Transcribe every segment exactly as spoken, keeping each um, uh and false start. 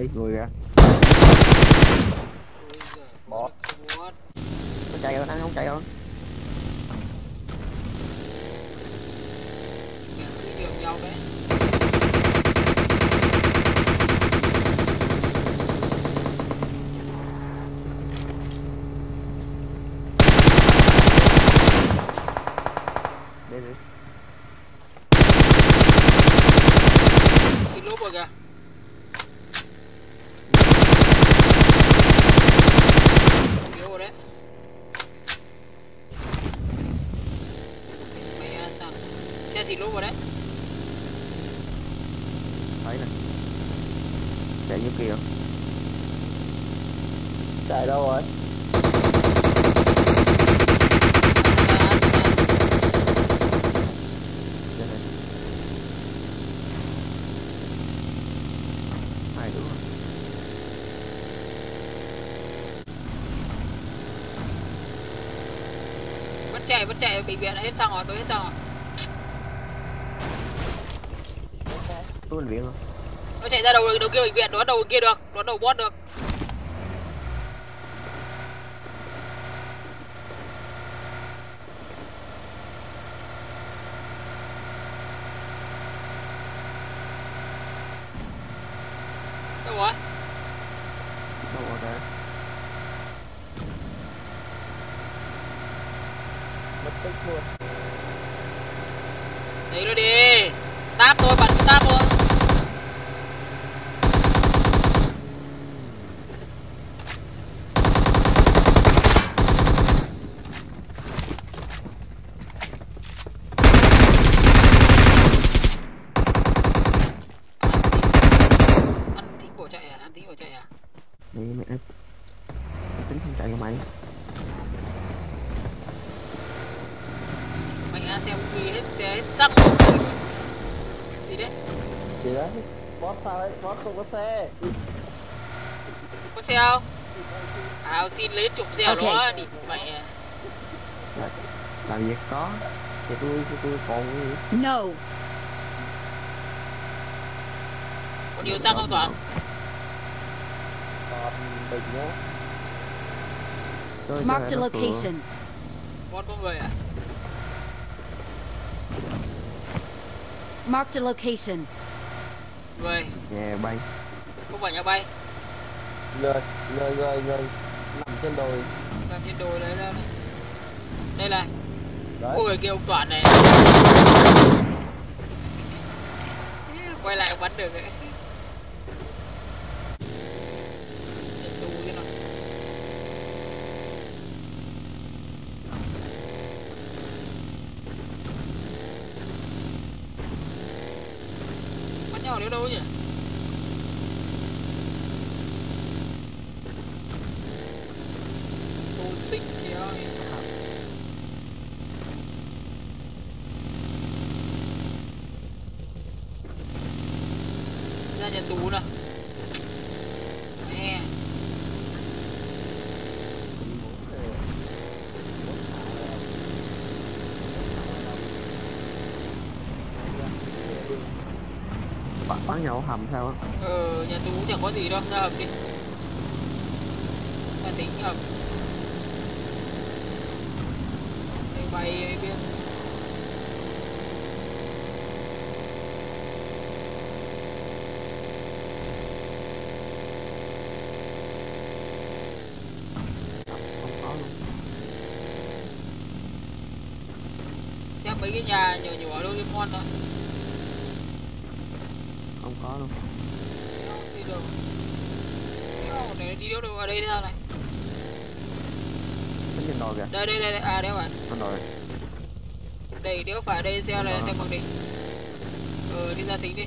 Ấy người kìa. Bỏ. Nó chạy rồi, anh không chạy rồi. Đây rồi. Xin lốp rồi kìa. Yếu rồi đấy. Mày à, sao? Xe xin lốp rồi đấy. Đấy này. Chạy như kia. Chạy đâu rồi? Chạy vẫn chạy bệnh viện hết xong rồi, tôi hết xong rồi. Tôi bệnh viện không? Nó chạy ra đầu đầu kia bệnh viện, đón đầu kia được, đón đầu boss được. Đâu rồi? Đâu rồi đấy? Đấy nó đi. Táp thôi, bắn táp thôi. Ăn tính bỏ chạy à? Ăn tính bỏ chạy à? Đấy mẹ ơi. Tính không chạy cho mày. Xe quy hết, xe hết sắc rồi. Gì đấy? Gì đấy? Boss sao đấy? Boss không có xe. Có xe không? À xin lấy chụp xe okay. Đó đi mày. Làm việc có. Thì tôi thì tôi còn no. Có điều sang không Toàn? Còn bình đó. Mark the location. Boss có người à? Mark the location. Người. Nhà bay. Không phải nhà bay. Người, người, người, người. Nằm trên đồi. Nằm trên đồi đấy ra đây. Đây là. Đấy. Ôi kia ông Toàn này. Quay lại bắn được đấy. Nếu đâu nhỉ? Tô xích kìa. Ra nhà tù nào. Nè. Bán nhậu hầm sao á? Ờ, nhà tù chẳng có gì đâu, ra hầm đi. Ta tính hầm. Đây bay ấy biết. Không có luôn. Xem mấy cái nhà nhỏ nhỏ đâu cái con thôi. Không có luôn. Đi đâu? Để đi đâu đâu ở đây sao này? Bên trên đồi kìa. Đây đây đây à đéo phải. Bên đồi. Đây đéo phải đây xe này xe bằng định. Ờ đi ra tính đi.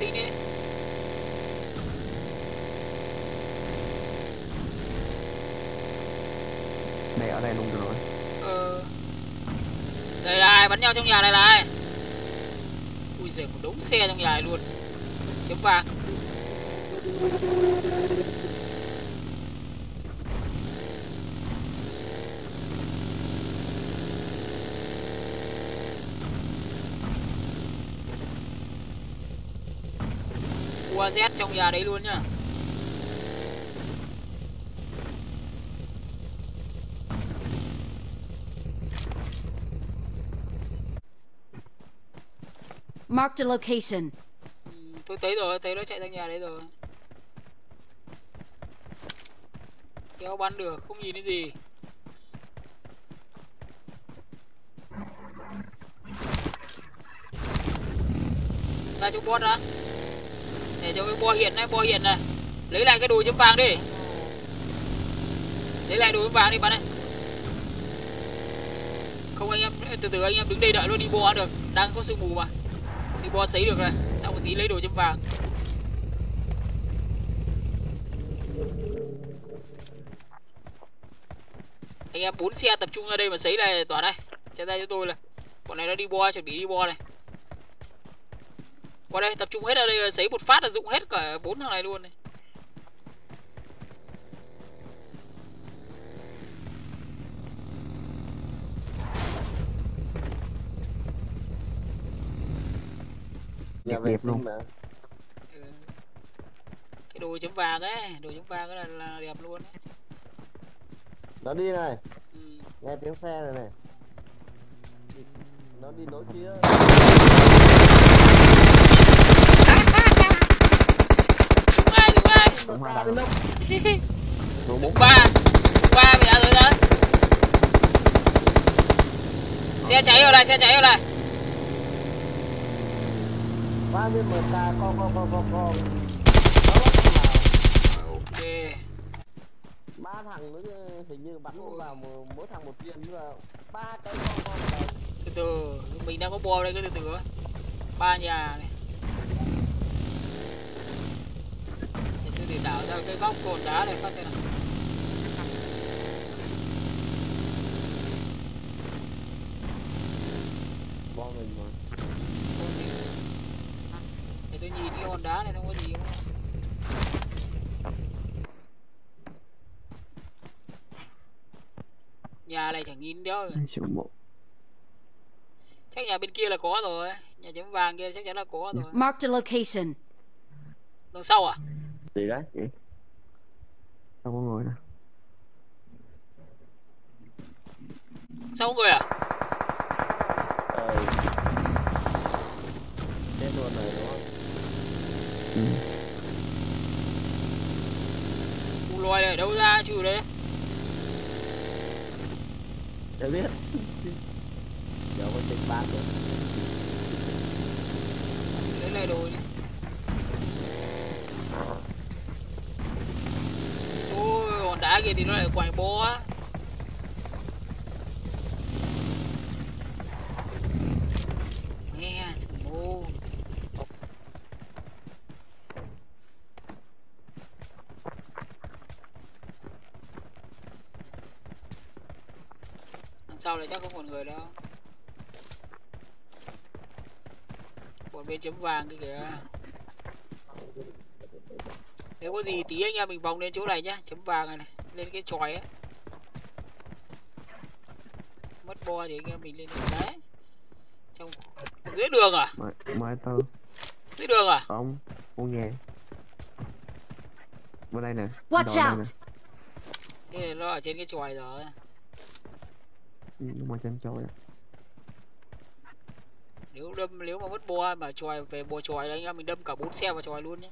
Tính đi. Đây ở đây luôn rồi. Ờ. Đây là ai bắn nhau trong nhà này là ai? Ui giời một đống xe trong nhà này luôn. Chấm vàng. u a zét trong nhà đấy luôn nhá. Mark the location. Ừ, tôi thấy rồi, thấy nó chạy sang nhà đấy rồi. Kéo bắn được, không nhìn thấy gì. Ra chỗ boss đã. Để cho cái boss hiện này, boss hiện này. Lấy lại cái đồ chấm vàng đi. Lấy lại đồ chấm vàng đi bạn ơi. Không anh em, từ từ anh em đứng đây đợi luôn, đi boss được. Đang có sương mù mà. Đi boss sấy được rồi. Sau một tí lấy đồ chấm vàng. Anh em bốn xe tập trung ra đây mà sấy này, tỏa đây. Chạy ra cho tôi này. Bọn này nó đi boss, chuẩn bị đi boss này. Qua đây tập trung hết ra đây, sấy một phát là dụng hết cả bốn thằng này luôn này. Nhà vệ sinh mà. Ừ. Cái đồ chấm vàng đấy, đồ chấm vàng cái này là đẹp luôn đấy. Nó đi này. Ừ. Nghe tiếng xe này này. Nó đi lối kia. Đúng ba rồi đó. Xe cháy rồi này, xe cháy rồi này. Ba viên mở ta con con con con con. Ok. Ba thằng nữa hình như bắn vào mỗi, mỗi thằng một viên là ba cái con con này. Từ từ, mình đang có bo đây cứ từ từ. Ba nhà này. Để đảo ra cái góc cột đá này phát thế nào. Bo mình mà. Để tôi nhìn cái hòn đá này không có gì không? Nhà này chẳng nhìn đâu rồi. Chắc nhà bên kia là có rồi. Nhà chấm vàng kia chắc chắn là có rồi. Mark the location. Đằng sau à? Gì đấy? Không có người nè. Sao không người à? Ờ. Chết luôn rồi đúng không? Ừ. Cụ loài này ở đâu ra chịu đấy? Để biết. Giờ có trên ba rồi. Lấy này đồ đi. Đá kia thì nó lại quay bố á. Nghe thằng bố. Đằng sau này chắc không còn người đâu. Bọn bên chấm vàng kia kìa. Nếu có gì tí anh em mình vòng lên chỗ này nhá, chấm vàng này, này. Lên cái chòi ấy. Mất bo thì anh em mình lên đây đấy. Trong dưới đường à? Mai tao. Dưới đường à? Không, không nghe. Bên đây nè. Watch out. Cái này nó ở trên cái chòi rồi. Nhưng mà trên chòi. Nếu đâm nếu mà mất bo mà chòi về bo chòi là anh em mình đâm cả bốn xe vào chòi luôn nhé.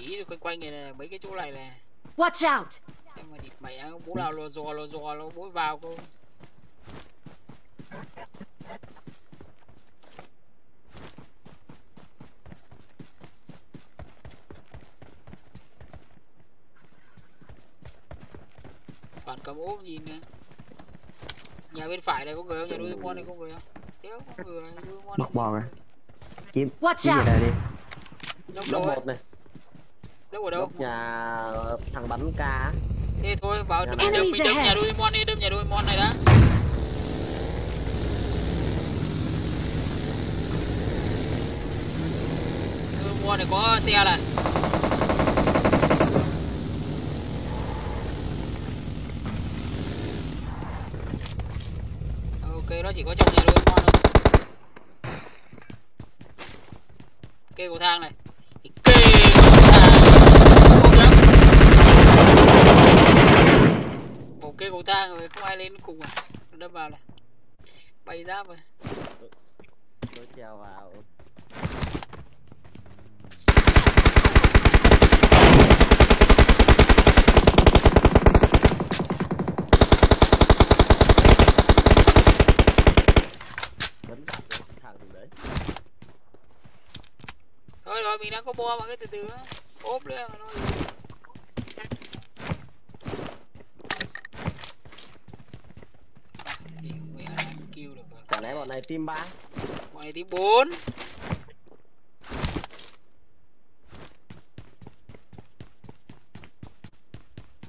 Ý quanh quanh này này, mấy cái chỗ này nè. Watch out. Em mà địt mày bố nào lo dò lo dò nó bố vào cô. Toàn cầm ốp nhìn nè. Nhà bên phải này có người không? Nhà đuôi con này có người không? Đéo có người, đuôi con này. Bò này. Kiếm. Watch out. Lốc một này. Đâu ở đâu? Lốc nhà thằng bắn ca. Thế thôi vào đâm, đâm, đâm, đâm nhà Doraemon đi, đâm nhà Doraemon này đã. Doraemon này có xe này. Ok nó chỉ có Kê cầu thang này. Kê cầu thang lắm. Bổ kê cầu thang rồi không ai lên cùng à. Đâm vào này. Bay ra rồi. Tôi trèo vào. Thôi rồi mình đang có bo mà cái từ từ ốp lên mà nó. Còn đấy bọn này team ba, bọn này team bốn.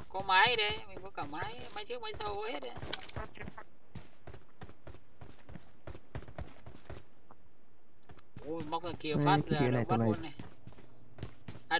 Có máy đây, mình có cả máy, máy trước máy sau hết đấy. Ui, móc ra kia phát ra nó bắt luôn này. Ai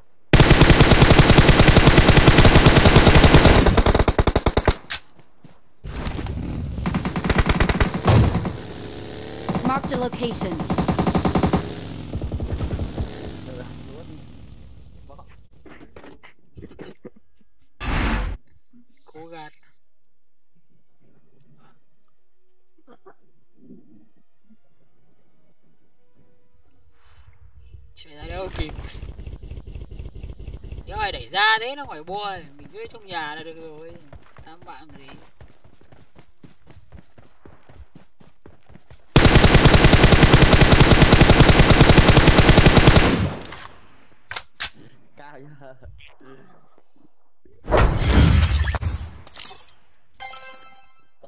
Mark the location. Cố gạt. Chuyện ra đâu kịp. Nếu ai đẩy ra thế nó phải bua, mình cứ trong nhà là được rồi. Tám bạn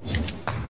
gì?